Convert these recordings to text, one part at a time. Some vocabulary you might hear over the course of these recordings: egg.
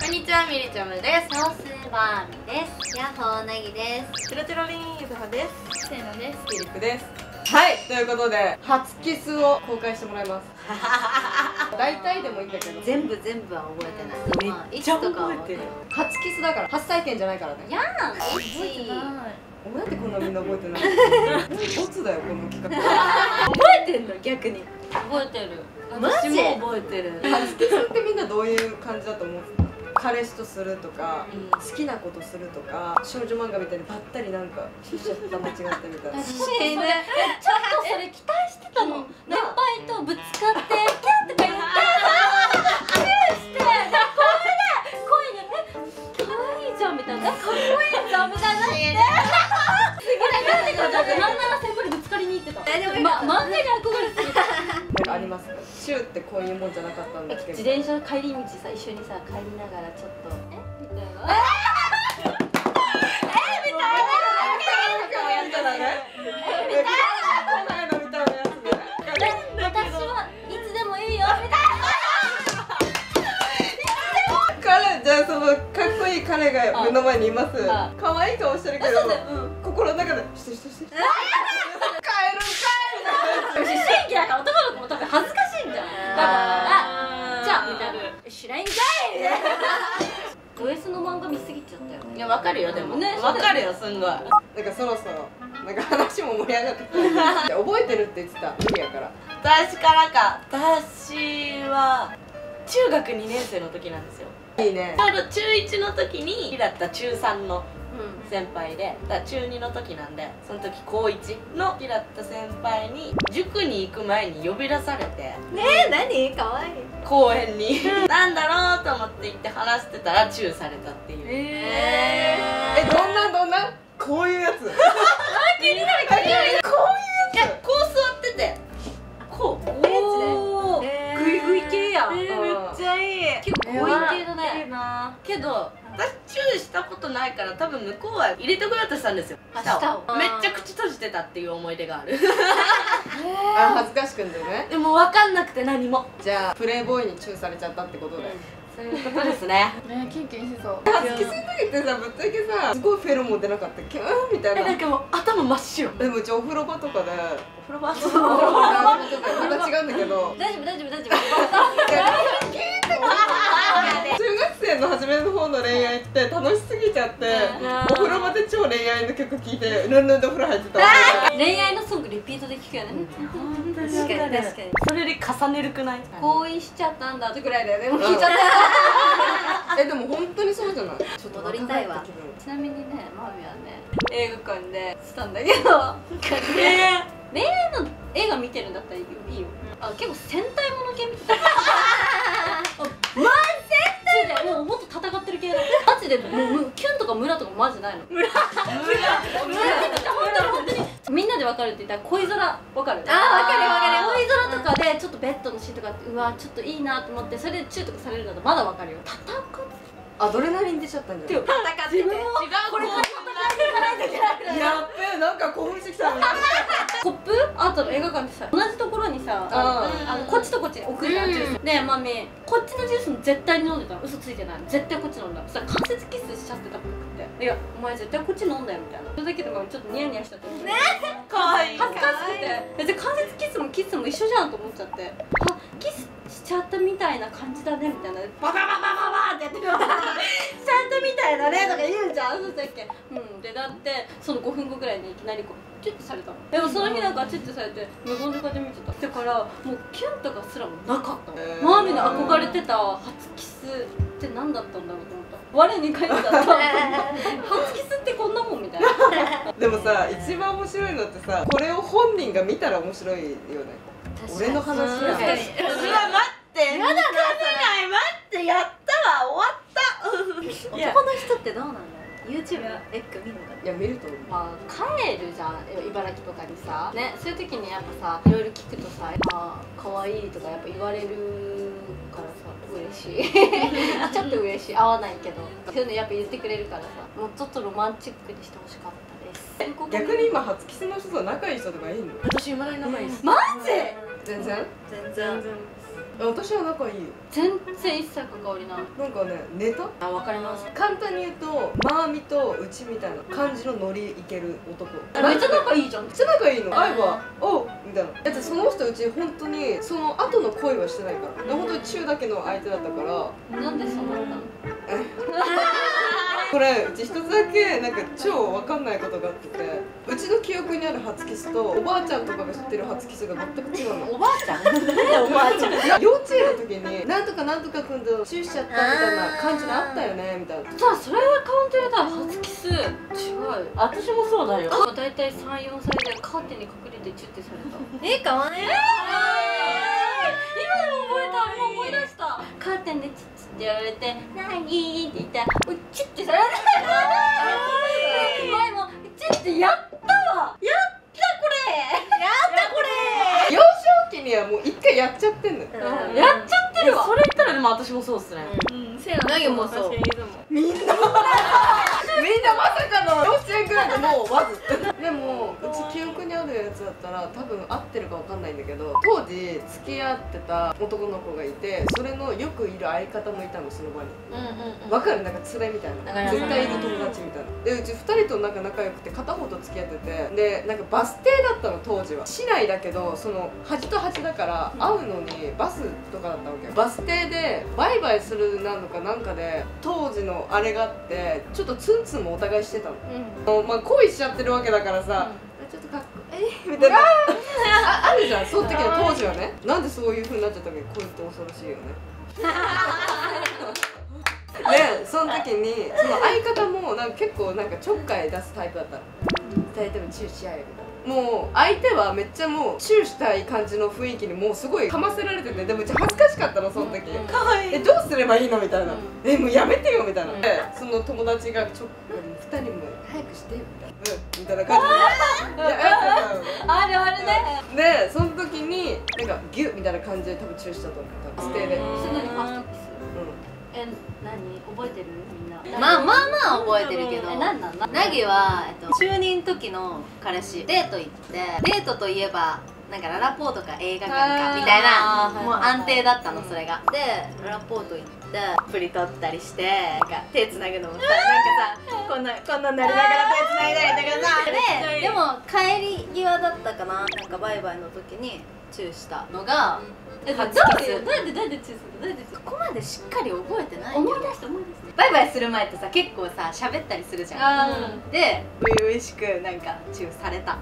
こんにちは、みりちゃむです。ソースバーミです。ヤッホーなぎです。チロチロリンゆずはです。せーのです。ピリックです。はい、ということで、初キスを公開してもらいます。大体でもいいんだけど、全部は覚えてない。めっちゃ覚えてる。初キスだから、初体験じゃないからね。やーん、覚えてない。なんでこんなみんな覚えてないの？ボツだよ、この企画。覚えてんの？逆に覚えてる。私も覚えてる。初キスってみんなどういう感じだと思う？彼氏とするとか、好きなことするとか、少女漫画みたいにばったりなんかしちゃった間違ったみたいな。私ね、ちょっとそれ期待してたの。先輩とぶつかってキャッとか言ってキューして、これで恋にえ可愛いじゃんみたいな、可愛いじゃんみたいなって。なんなら先輩にぶつかりに行ってた。漫画に憧れすぎた。なんかありますか？シューってこういうもんじゃなかったんだけど。自転車の帰り道さ、一緒にさ帰りながらちょっとみたいな。みたいな。私はいつでもいいよみたいな。彼じゃあそのかっこいい彼が目の前にいます。可愛い顔してるけど。心の中でして帰る帰る。思春期だから男の子も多分恥ずかしいんじゃん。あ、じゃあみたいな。知らんかい。ド S の漫画見すぎちゃったよね。いやわかるよでも。ねわかるよすんごい。なんかそろそろなんか話も盛り上がってきた。覚えてるって言ってた。無理やから。私からか。私は中学2年生の時なんですよ。いいね。中1の時にだった中3の。先輩で、だ中2の時なんで、その時高1の嫌った先輩に塾に行く前に呼び出されて、ねえ何かわいい公園になんだろうと思って行って話してたらチューされたっていう。えどんなこういうやつ気になる。こういうやつ。いやこう座っててこうおおグイグイ系やん。めっちゃいい。結構強引系だね。けど私チューしたことないから多分向こうは入れてこようとしたんですよ。舌をめっちゃ口閉じてたっていう思い出がある。あ恥ずかしくんだよね。でも分かんなくて何も。じゃあプレイボーイにチューされちゃったってことで、そういうことですね。キュンキュンしそう。初キスの時ってさぶっちゃけさすごいフェロモン出なかった？キューンみたいな。なんかもう頭真っ白。でもうちお風呂場とかでお風呂場とかまた違うんだけど。大丈夫。初めの方の恋愛って楽しすぎちゃって、お風呂場で超恋愛の曲聴いてルンルンでお風呂入ってた。恋愛のソングリピートで聴くよね。確かにそれより重ねるくない？行為しちゃったんだってぐらいだよね。もう聴いちゃった。でも本当にそうじゃない？ちょっと戻りたいわ。ちなみにね、マミはね映画館でしたんだけど、恋愛の映画見てるんだったらいいよ。あ、結構戦隊もの系見てた。もうもっと戦ってる系だ。マジでもうキュンとかムラとかマジないの。本当にみんなで別れるって言ったら恋空分かる。分かる。恋空とかでちょっとベッドのシーンとかうわちょっといいなと思って、それでチューとかされるならまだ分かるよ。戦うアドレナリン出ちゃったんじゃない？戦ってて違うこれ戦ってない。やっべえなんか興奮してきた。コップあとの映画館でさ同じところにさこっちとこっちに置くじゃんジュース。でマミこっちのジュースも絶対に飲んでたの。嘘ついてない。絶対こっち飲んだ。そしたら関節キスしちゃってたっぽくて、いやお前絶対こっち飲んだよみたいな。それだけでもちょっとニヤニヤしちゃってねえ可愛い恥ずかしくて、別に関節キスも一緒じゃんと思っちゃって、あキスしちゃったみたいな感じだねみたいな、ババってやってる。しちゃったみたいなねとか言うじゃん。そうだっけ。うんでだってその5分後ぐらいにいきなりこうチュッてされたの。でもその日なんかチュッてされて無言でこうやって見てた。だからもうキュンとかすらもなかったの。マーミーの憧れてた初キスって何だったんだろうと思った。我に返った。初キスってこんなもんみたいな。でもさ一番面白いのってさこれを本人が見たら面白いよね。俺の話だよ。待ってやだな。待ってやったわ終わった。男の人ってどうなんだろう。 YouTube エッグ見るのかな。いや見ると思う。まあ帰るじゃん茨城とかにさね、そういう時にやっぱさいろいろ聞くとさ可愛いとかやっぱ言われるからさ嬉しい。ちょっと嬉しい。合わないけどそういうのやっぱ言ってくれるからさ、もうちょっとロマンチックにしてほしかったです。逆に今初キスの人と仲いい人とかいいの？私いまだに仲いいです。マジ？全然？全然。私は仲いい。全然一切関わりない。なんかね、ネタ？あ、わかります。簡単に言うと、まあみとうちみたいな感じのノリいける男。めっちゃ仲いいじゃん。めっちゃ仲いいの。会えば、おうみたいな。だってその人うち本当にその後の恋はしてないから。で本当に中だけの相手だったから。なんでそうなったの？これうち一つだけなんか超わかんないことがあってて、うちの記憶にある初キスとおばあちゃんとかが知ってる初キスが全く違うの。おばあちゃん？おばあちゃん。幼稚園の時になんとかなんとか君とチューしちゃったみたいな感じのあったよねみたいな。さあそれはカウント入れたら初キス。違う。私もそうだよ。だいたい3、4歳でカーテンに隠れてチュッてされた。え、かわいい。今でも覚えた。もう思い出した。カーテンでチュッってやられて、なにーって言ったら、うちってされない。前も、うちってやったわ。やったこれ。やったこれ。幼少期にはもう一回やっちゃってんの。やっちゃってるわ。それ言ったら、でも私もそうですね。うん、せやなぎもそう。みんな。みんなまさかの幼稚園ぐらいでもうわず。でも、うち記憶にあるやつだったら、多分合ってるかわかんないんだけど、当時付き合ってた男の子がいて、それのよくいる相方もいたの、その場に。わかる、なんか連れみたいな、絶対いる友達みたいな。でうち2人となんか仲良くて、片方と付き合ってて、でなんかバス停だったの、当時は市内だけど、その端と端だから会うのにバスとかだったわけよ。バス停でバイバイするなのかなんかで、当時のあれがあって、ちょっとツンツンもお互いしてたの、まあ恋しちゃってるわけだからさ、ちょっとかっこいいみたいなあるじゃん、その時の当時はね。なんでそういう風になっちゃったのに、恋って恐ろしいよね。でその時にその相方もなんか結構なんかちょっかい出すタイプだったの。2人ともチューし合えるみたいな。もう相手はめっちゃもうチューしたい感じの雰囲気にもうすごいかませられてて、でも恥ずかしかったのその時。かわいい。え、どうすればいいのみたいな、え、もうやめてよみたいな。でその友達がちょっかい、2人も早くしてみたいな、うんみたいな感じで、あるあるね。でその時になんかギュッみたいな感じで多分チューしたと思う、多分ステイで。それ何ファーストキス？え、何覚えてる？みんな。まあ覚えてるけど。何なんだ。なぎは就任時の彼氏デート行って、デートといえばなんかララポートか映画館かみたいな、もう安定だったのそれが。でララポート行ってプリ取ったりして、なんか手つなぐのもさ、なんかさこんなんなりながら手つないだりだからさ。でも帰り際だったかな、なんかバイバイの時にチューしたのが。なんでチューするの？ここまでしっかり覚えてない。思い出してバイバイする前ってさ、結構さ喋ったりするじゃん。で初々しくなんかチューされた。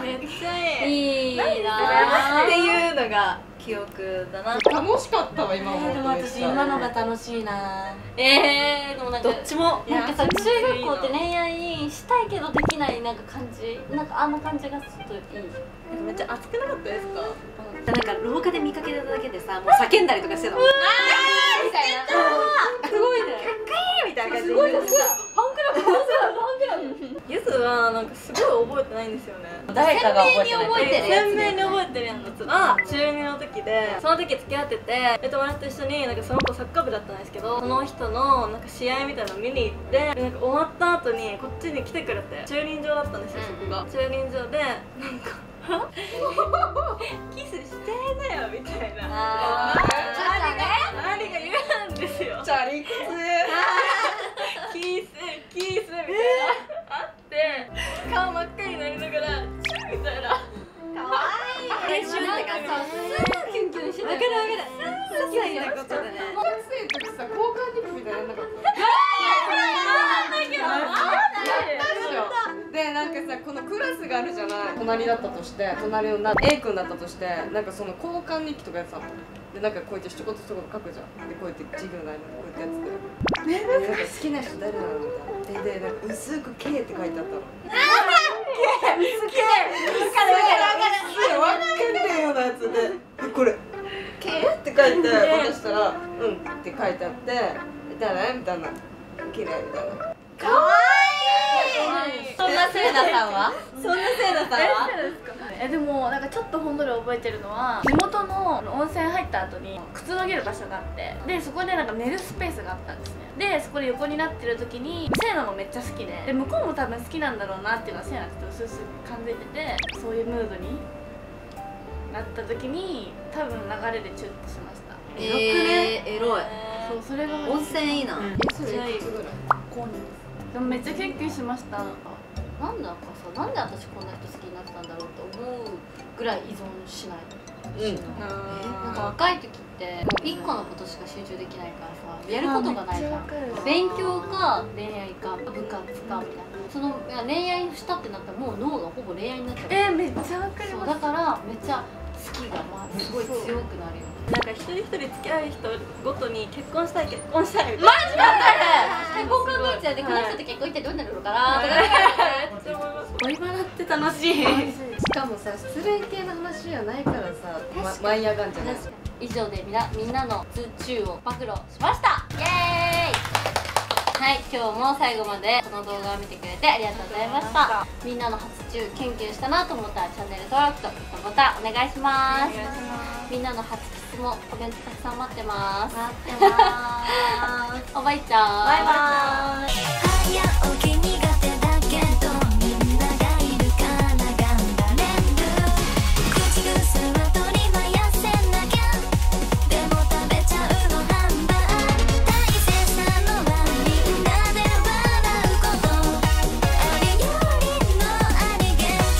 めっちゃいいなっていうのが記憶だな。楽しかったわ今も。でも私今のが楽しいな。でもなんかどっちもなんかさ、中学校って恋愛したいけどできないなんか感じ、なんかあんな感じがちょっといい。めっちゃ熱くなかったですか？なんか廊下で見かけただけでさ、もう叫んだりとかしてたもん。うわーみたいな。すごいね。かっこいいみたいな感じ。すごいです。ファンクラブ。ゆずはなんかすごい覚えてないんですよね。誰かが鮮明に覚えてるやつは中二の時で、その時付き合ってて、友達と一緒になんかその子サッカー部だったんですけど、その人のなんか試合みたいなの見に行って、なんか終わった後にこっちに来てくれて、駐輪場だったんですよそこが。駐輪場でなんか。キスしてだよみたいな。何が言うんですよ。チャリクス。キスみたいな。あって顔真っ赤になりながらチューみたいな。可愛い。青春って感じ。キュンキュンして。わかる。キュンキュンしたことだね。高校生の時さ、交換日記みたいなのなかった？でなんかさ、このクラスがあるじゃない。隣だったとして、隣の A 君だったとして、なんかその交換日記とかやってたので、なんかこうやって一言書くじゃん。でこうやって授業の間にこうやってやってて、なんか好きな人誰なのみたいな。でなんか薄く K って書いてあったの。薄く K 分かるようなやつで、これ K って書いて渡したら、うんって書いてあって、誰みたいな、綺麗みたいな。かわいい。そんなせいなさんは？でもなんかちょっと本当に覚えてるのは、地元の温泉入った後にくつろげる場所があって、でそこでなんか寝るスペースがあったんですね。でそこで横になってる時に、せいなもめっちゃ好きで、向こうも多分好きなんだろうなっていうのはせいなってうすうす感じてて、そういうムードに。なった時に多分流れでチュッとしました。エロい。そう、それが温泉いいな。それいくつぐらい？高2です。でもめっちゃ研究しました。なんで私こんな人好きになったんだろうって思うぐらい依存しない。なんか若い時ってもう1個のことしか集中できないからさ、やることがないから、勉強か恋愛か部活かみたいな。その恋愛したってなったらもう脳がほぼ恋愛になっちゃう。めっちゃわかります。だからめっちゃ好きがすごい強くなるよ。なんか一人一人付き合う人ごとに結婚したい結婚したいみたいな。マジだったね。交換日でこの人と結婚してどうなるのかなとかって思います。恋バナって楽しい。しかもさ、失恋系の話じゃないからさ、舞い上がんじゃない。以上でみんなの通中を暴露しました。イエーイ。はい、今日も最後までこの動画を見てくれてありがとうございました。みんなの初中研究したなと思ったらチャンネル登録とボタンお願いします。みんなの初キスもコメントたくさん待ってます。おばいちゃんバイバーイ。